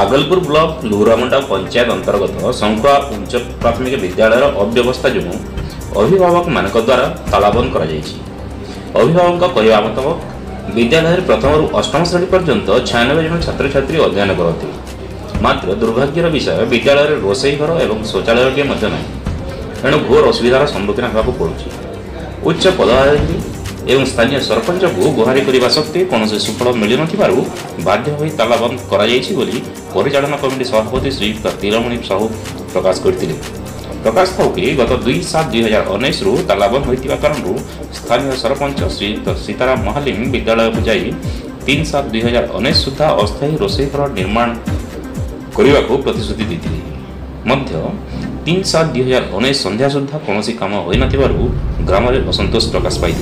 Agalpur block लुहरामुंडा panchayat अंतर्गत शंकुआ उच्च प्राथमिक विद्यालय अव्यवस्था जो अभिभावक मान द्वारा तालाबंद कर अभिभावक कहवा मुताबक विद्यालय प्रथम रु अष्टम श्रेणी पर्यंत 96 जन छात्र छात्री अध्ययन करते। मात्र दुर्भाग्यर विषय विद्यालय रोसई घर और शौचालय ना एणु घोर असुविधार सम्मुखीन होगा पड़ू। उच्च पदाधिकारी एवं स्थानीय सरपंच को गुहारि करने सत्वे कौन सुफल मिल नाध्य तालाबंद परिचालना कमिटी सभापति श्रीयुक्त तीरमणि साहू प्रकाश करते। प्रकाश साहू के गत 2/7/2019 तालाबंद होता कारण स्थानीय सरपंच श्रीयुक्त सीताराम महालिम विद्यालय को जा 3/7/2019 सुधा अस्थायी रोसई घर निर्माण करने को प्रतिश्रुति देते। 3/7/2019 संध्या सुधा कौन कम हो ग्राम में असंतोष प्रकाश पाई।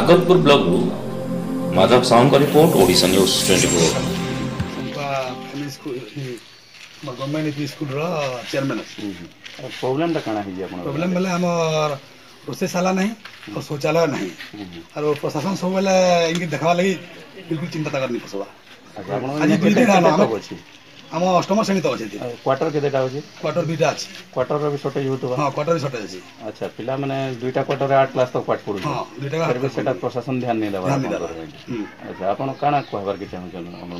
आगलपुर ब्लॉक माधव साहू का report Odisha news 24। Government school chairman problem problem बेले आम रोसे साला नहीं और शौचालय नहीं और प्रशासन सब बेले इनके देखा लगी बिल्कुल चिंता करनी पसवा। हम अष्टम श्रेणी तो अच्छे क्वार्टर के क्वार्टर दुटा अच्छे क्वार्टर भी शॉर्टेज होतो। हां क्वार्टर भी शॉर्टेज अच्छे। अच्छा पिला माने दुटा क्वार्टर 8 क्लास तक पाठ पडू। हां दुटा क्वार्टर सेटा प्रशासन ध्यान नै देबा। अच्छा आपण काना कहबार के चाहू छन हमर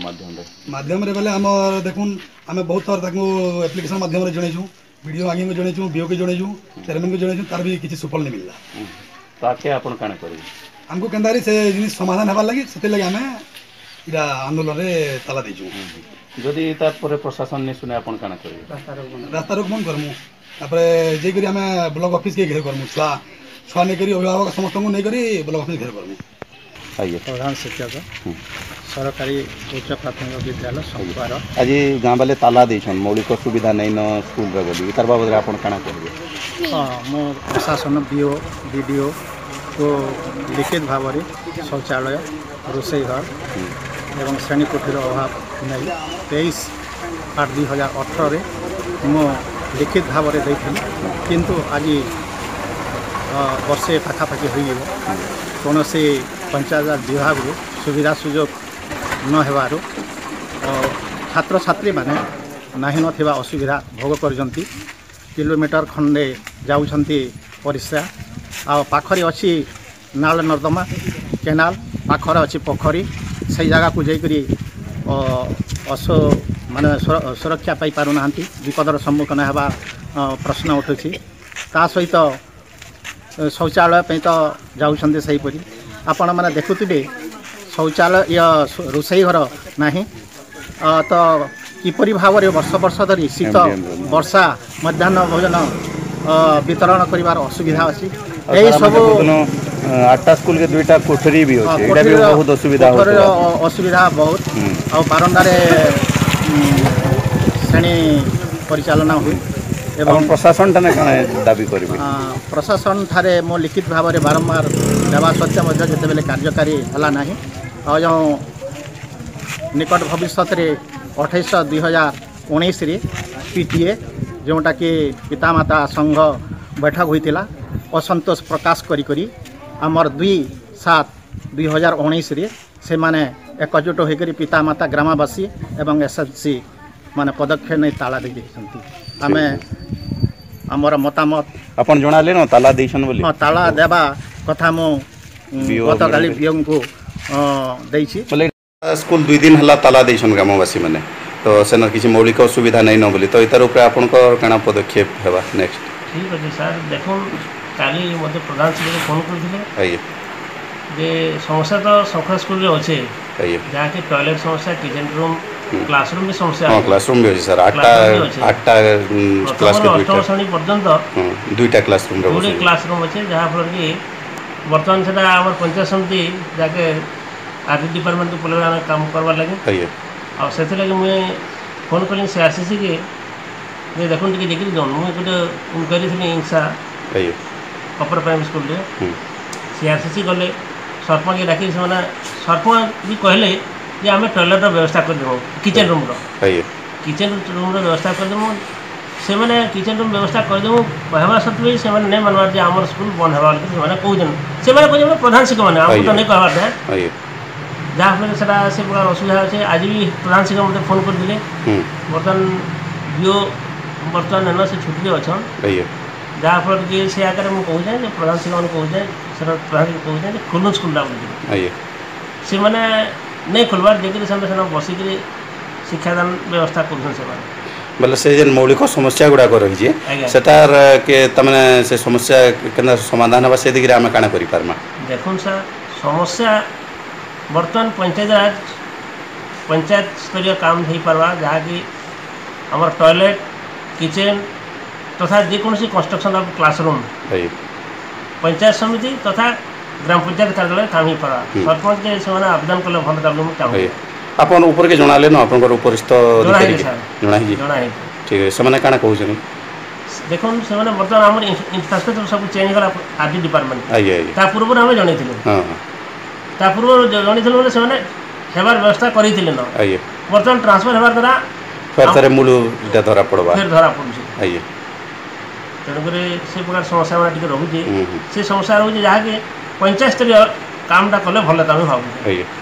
माध्यम रे बेले हमर देखून हमें बहुत तरह ताकू एप्लीकेशन माध्यम रे जणैछु वीडियो आगे में जणैछु बीओ के जणैछु चेयरमैन के जणैछु तार भी किछि सफल नै मिलला। ताके आपण काना करियो हमको केंदारी से जिनिस समाधान हवा लागि सेते लागि हमें इडा आंदोलन रे ताला देजु। जदि ता परे प्रशासन ने सुने अपन काना करियो रास्ता रोकबन करमु तापरे जे करी हमें ब्लॉक ऑफिस के घेर करमु छुआ ने करी अभिभावक समस्त को ने करी ब्लॉक ऑफिस घेर करमु। आइए प्रधान शिक्षक सरकारी उच्च प्राथमिक विद्यालय संपार आज गांव वाले ताला देछन मौलिक सुविधा नै न स्कूल रे गदी तार बाबद रे अपन काना करियो। हां मो प्रशासन बीओ डीडीओ को लिखित भाव रे शौचालय रोसई घर एवं श्रेणी कोठीर अभाव नहीं 23/8/2018 मो लिखित भाव में किंतु आज वर्षे पाखापाखि कौन से पंचायत विभाग सुविधा सुजोग न होवारो छात्र छात्री माने नाही नथिबा असुविधा भोग करजंती। किलोमीटर खंडे जाउछंती परिस्रा आ पाखरी अछि नाल नर्दमा केनाल पाखर अछि पोखरी से जगह को जाकरी असो मान सुरक्षा पाई पारु नाहंती विपदर सम्मुखीन होगा प्रश्न उठुछि। ता सहित शौचालय पे तो जाउछंती सहीपरी आपण माने देखुथिबे शौचालय रोसई घर नाही तो किपरि भाव रे वर्ष वर्ष धरी शीत वर्षा मध्याह्न भोजन वितरण करिवार असुविधा अछि। एई सब आटा स्कूल के दुईटा कोठरी भी होछि एटा भी बहुत असुविधा होछि असुविधा बहुत आ बारंदा रे श्रेणी परिचालन होई एवं प्रशासन थाने काने दाबी करबी। प्रशासन थारे मो लिखित भाव में बारंबार देवा सत्य मध्य जते बेले कार्यकारी हला नाही आ जो निकट भविष्य रे 28/2019 रे पीटीए जोटा कि पितामाता संघ बैठक होइतिला असंतोष प्रकाश करी करी आमर 2/7/2019 से माने एकजुट होकर पितामाता ग्रामवासी एवं एसएचसी माने पदक्षेप नहीं ताला दे आमे आमर मतामत अपन जणाले न ताला देछन बोली। हां ताला देबा कथा मो गत काली बियंग को दैछि बोले स्कूल 2 दिन हला ताला देछन ग्रामवासी माने तो सेना किसी मौलिक सुविधा नहीं न बोली तो इतार ऊपर आपन को काना पदक्षेप हेबा नेक्स्ट। ठीक है सर देखो काली मत प्रधान शिक्षक फोन करथिले जे समस्या तो सखर स्कूल रे होछे जहाँ के टॉयलेट समस्या किचन रूम क्लासरूम भी समस्या। हां क्लासरूम भी होय सर 8टा क्लास के दुईटा क्लासरूम रे होय क्लासरूम होय जहाँ पर कि वर्तमान सेटा हमर पंचायत समिति जाके आर डिपार्टमेंट के पुलवाना काम करवा लगे और से लगे मुझे फोन करें से आसीसी के देखो टी देख दौन मुझे गोटे इनक्वारी इंसा अपर प्राइमरी स्कूल सीआरसीसी गले सरपंच के डाक सरपंच भी कहले कि आम टॉयलेट व्यवस्था करदेमु किचन रूम किचन रूम व्यवस्था करदेमु से मैंने किचन रूम व्यवस्था करदेमु कहवा सत्वे से मैंने नहीं मानवार जे आम स्कूल बंद होगा से कहते प्रधान शिक्षक मैंने कहवार जहाँफल से असुविधा अच्छे आज भी प्रधान शिक्षक मतलब फोन करते बर्तमान जीओ बर्तमान से छुट्टी अच्छन जहाँफल कि से आगे मुझे कहूँ प्रधान शिक्षक कहूँ प्रधान कहूँ खुलूँ स्कूलटा बोलते से मैंने नहीं खोलवार देखिए बसिक शिक्षादान व्यवस्था कर बोले से जेन मौलिक समस्या गुड़ाक रही है सेटार के तमने से समस्या के समाधान होगा से दिखे आम काण कर देखो सर समस्या बर्तमान पंचायतराज पंचायत स्तर काम हो पार्बा जहाँकि आम टॉयलेट किचेन तथा जेकोसी कंस्ट्रक्शन ऑफ क्लासरूम पंचायत समिति तथा ग्राम पंचायत कार्यालय काम हो पार्बा सरपंच के से आवेदन कले भल चाहिए आपन ऊपर के जणाले न आपन उपरिस्थ अधिकारी जणाही ठीक है समान काना कहू जने देखो समान वर्तमान हमर इंफ्रास्ट्रक्चर सब चेंज करा आरडी डिपार्टमेंट ता पूर्व हम जणे थिले हां ता पूर्व जणे थिले बोले समान हेबार व्यवस्था करी थिले न वर्तमान ट्रांसफर हेबार द्वारा फिर तारे मूल धरा पड़बा फिर धरा पड़छ आइए तने करे से प्रकार समस्या वाला रहू जे से समस्या रहू जे जहा के पंचायत स्तर कामटा करले भले त हम भाबू आइए